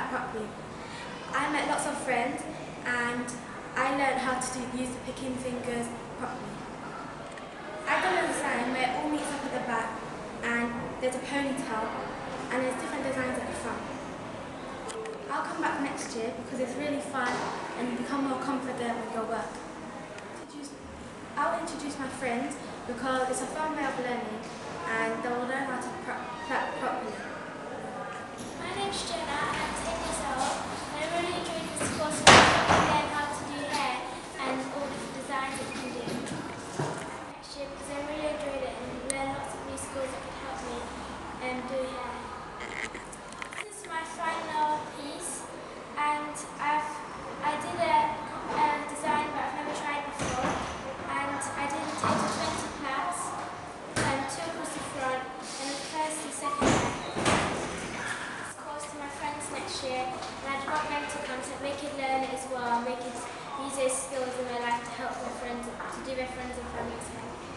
that properly. I met lots of friends and I learned how to use the picking fingers properly. I got a design where it all meets up at the back and there's a ponytail and there's different designs at the front. I'll come back next year because it's really fun and you become more confident with your work. I'll introduce my friends because it's a fun way of learning and they'll learn how to practice properly. My name's Jenna and I'm 10 years old and I really enjoyed this course so I can learn how to do hair and all the designs that you do. Next year because I really enjoyed it and learned lots of new skills that could help me do hair. This is my final piece and I did a design that I've never tried before. I did a total of 20 plaits and 2 across the front and the first and second of course to my friends next year and I'd want them to come so they could learn it as well and they could use those skills in their life to help their friends, to do their friends and family's hair.